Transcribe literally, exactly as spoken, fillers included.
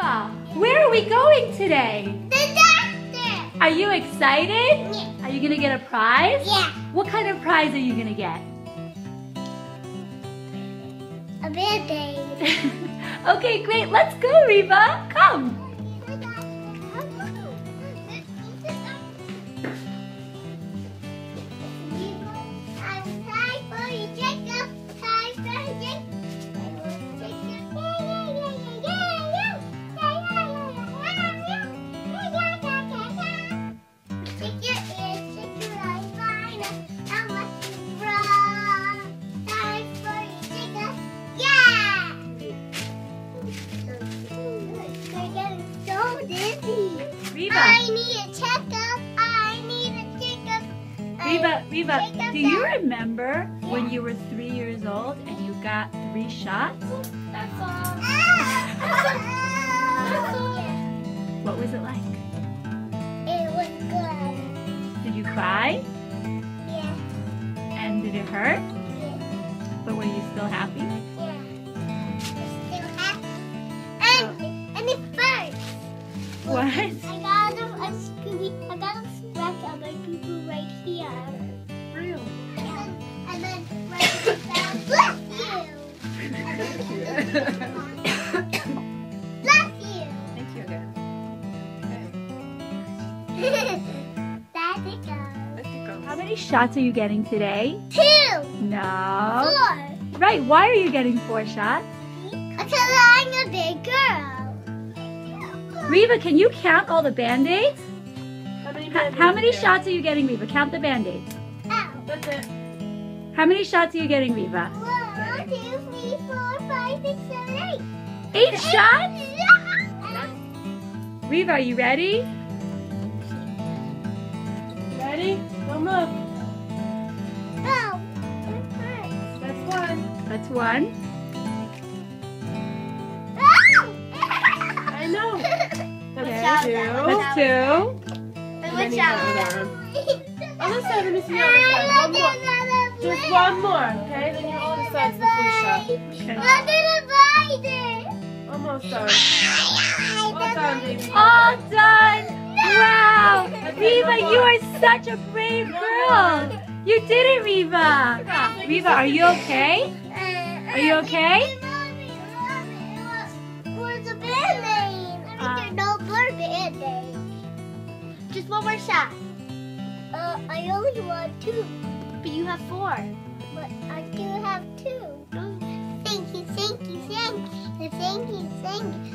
Reva, where are we going today? The doctor! Are you excited? Yeah. Are you going to get a prize? Yeah. What kind of prize are you going to get? A band-aid. Okay, great. Let's go, Reva. Come. Reva. I need a checkup. I need a checkup. Reva, Reva, do you remember when you were three years old and you got three shots? That's all. That's all. What was it like? It was good. Did you cry? Yeah. And did it hurt? Yeah. But were you still happy? Yeah. Still happy. And oh. and it burns. What? I got a scratch on my poo-poo right here. Really? Yeah. And then right down bless you. Bless you. Thank you again. Okay. Let it go. Let it go. How many shots are you getting today? Two. No. Four. Right. Why are you getting four shots? Because I'm a big girl. Reva, can you count all the band-aids? How, how many shots are you getting, Reva? Count the band-aids. Oh. That's it. How many shots are you getting, Reva? One, two, three, four, five, six, seven, eight. Eight, eight shots? Eight. Reva, are you ready? Ready? One more. Oh. That's one. That's one. Oh. I know. That's okay, two. That's two. Watch out. Other side, let me see the other side. One more. Just one more, okay? Then you all decide the food shop. Okay. Okay. Almost done. All done, baby. All done. Wow. Reva, you are such a brave girl. You did it, Reva. Reva, are you okay? Are you okay? It was a band-aid. I mean, there's no blur band-aid. Just one more shot. Uh, I only want two. But you have four. But I do have two. Thank you, thank you, thank you, thank you, thank you,